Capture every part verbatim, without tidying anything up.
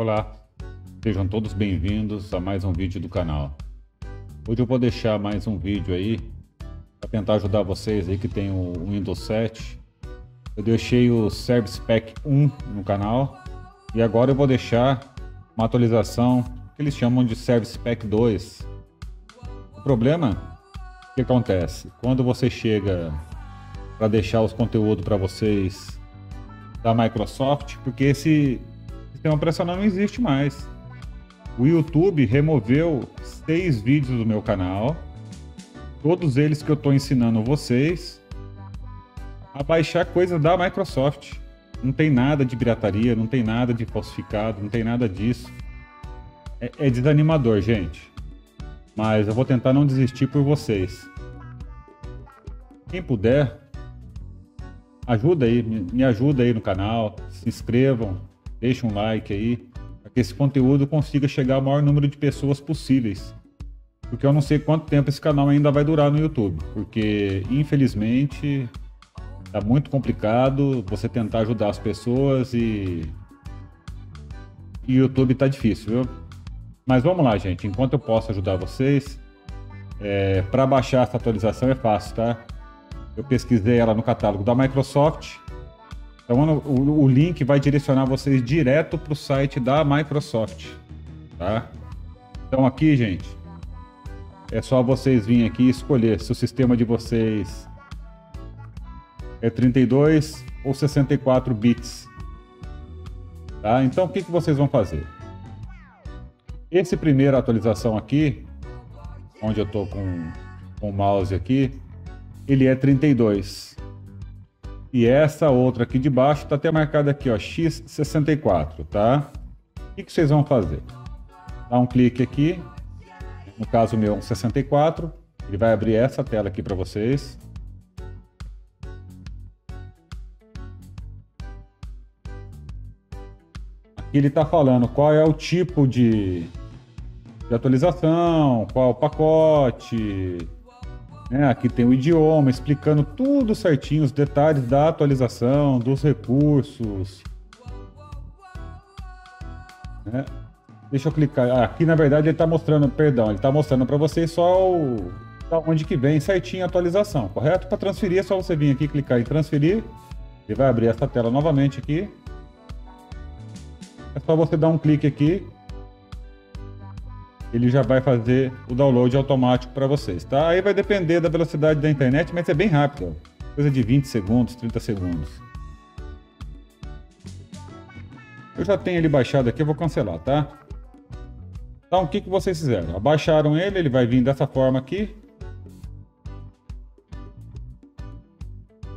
Olá, sejam todos bem-vindos a mais um vídeo do canal. Hoje eu vou deixar mais um vídeo aí para tentar ajudar vocês aí que tem o Windows sete. Eu deixei o Service Pack um no canal e agora eu vou deixar uma atualização que eles chamam de Service Pack dois. O problema que acontece quando você chega para deixar os conteúdos para vocês da Microsoft, porque esse sistema operacional não existe mais. O YouTube removeu seis vídeos do meu canal, todos eles que eu estou ensinando vocês a baixar coisa da Microsoft. Não tem nada de pirataria, não tem nada de falsificado, não tem nada disso. É, é desanimador, gente, mas eu vou tentar não desistir por vocês. Quem puder, ajuda aí, me ajuda aí no canal, se inscrevam, deixem um like aí, para que esse conteúdo consiga chegar ao maior número de pessoas possíveis. Porque eu não sei quanto tempo esse canal ainda vai durar no YouTube, porque infelizmente tá muito complicado você tentar ajudar as pessoas e e o YouTube tá difícil, viu? Mas vamos lá, gente, enquanto eu posso ajudar vocês, é... para baixar essa atualização é fácil, tá? Eu pesquisei ela no catálogo da Microsoft, então o, o link vai direcionar vocês direto para o site da Microsoft, tá? Então aqui, gente, é só vocês virem aqui e escolher se o sistema de vocês é trinta e dois ou sessenta e quatro bits, tá? Então o que, que vocês vão fazer? Essa primeira atualização aqui, onde eu estou com, com o mouse aqui, ele é trinta e dois, e essa outra aqui de baixo tá até marcada aqui, ó, X sessenta e quatro, tá? O que, que vocês vão fazer? Dá um clique aqui, no caso meu um sessenta e quatro, ele vai abrir essa tela aqui para vocês. Aqui ele tá falando qual é o tipo de, de atualização, qual é o pacote. É, aqui tem o idioma, explicando tudo certinho, os detalhes da atualização, dos recursos. É, deixa eu clicar. Aqui, na verdade, ele está mostrando, perdão, ele está mostrando para vocês só o, onde que vem certinho a atualização, correto? Para transferir, é só você vir aqui, clicar em transferir. Ele vai abrir essa tela novamente aqui. É só você dar um clique aqui. Ele já vai fazer o download automático para vocês, tá? Aí vai depender da velocidade da internet, mas é bem rápido, coisa de vinte segundos, trinta segundos. Eu já tenho ele baixado aqui, eu vou cancelar, tá? Então o que, que vocês fizeram? Abaixaram ele, ele vai vir dessa forma aqui.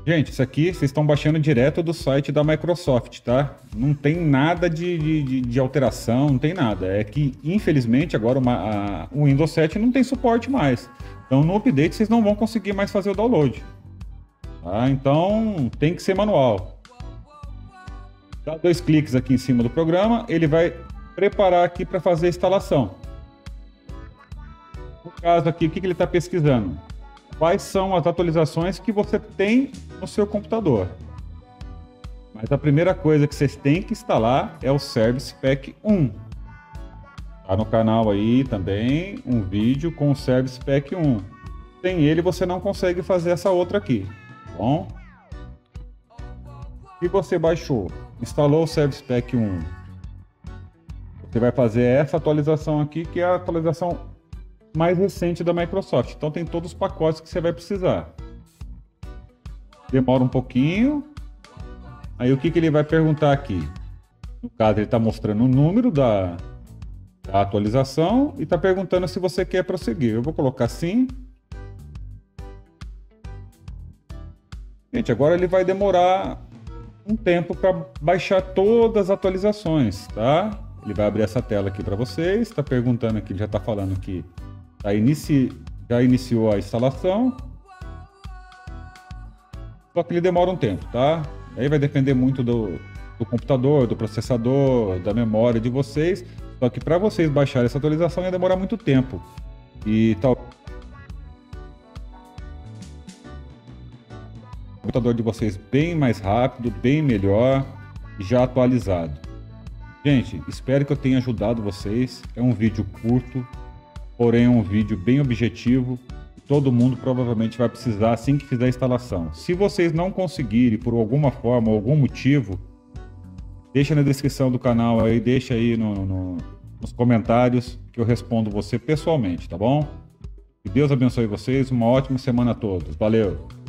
Gente, isso aqui vocês estão baixando direto do site da Microsoft, tá? Não tem nada de, de, de alteração, não tem nada. É que, infelizmente, agora uma, a, o Windows sete não tem suporte mais. Então, no update, vocês não vão conseguir mais fazer o download, tá? Então, tem que ser manual. Dá dois cliques aqui em cima do programa, ele vai preparar aqui para fazer a instalação. No caso aqui, o que, que ele está pesquisando? Quais são as atualizações que você tem no seu computador. Mas a primeira coisa que vocês têm que instalar é o Service Pack um. Tá no canal aí também um vídeo com o Service Pack um. Sem ele você não consegue fazer essa outra aqui, tá bom? Se você baixou, instalou o Service Pack um, você vai fazer essa atualização aqui, que é a atualização mais recente da Microsoft. Então tem todos os pacotes que você vai precisar. Demora um pouquinho. Aí o que, que ele vai perguntar aqui? No caso, ele está mostrando o número da, da atualização e está perguntando se você quer prosseguir. Eu vou colocar sim. Gente, agora ele vai demorar um tempo para baixar todas as atualizações, tá? Ele vai abrir essa tela aqui para vocês. Está perguntando aqui, ele já está falando que já, inici... já iniciou a instalação, só que ele demora um tempo, tá? Aí vai depender muito do, do computador, do processador, da memória de vocês, só que para vocês baixarem essa atualização ia demorar muito tempo e tal. O computador de vocês bem mais rápido, bem melhor, já atualizado. Gente, espero que eu tenha ajudado vocês. É um vídeo curto, porém é um vídeo bem objetivo. Todo mundo provavelmente vai precisar assim que fizer a instalação. Se vocês não conseguirem por alguma forma, algum motivo, deixa na descrição do canal aí, deixa aí no, no, nos comentários que eu respondo você pessoalmente, tá bom? Que Deus abençoe vocês, uma ótima semana a todos. Valeu!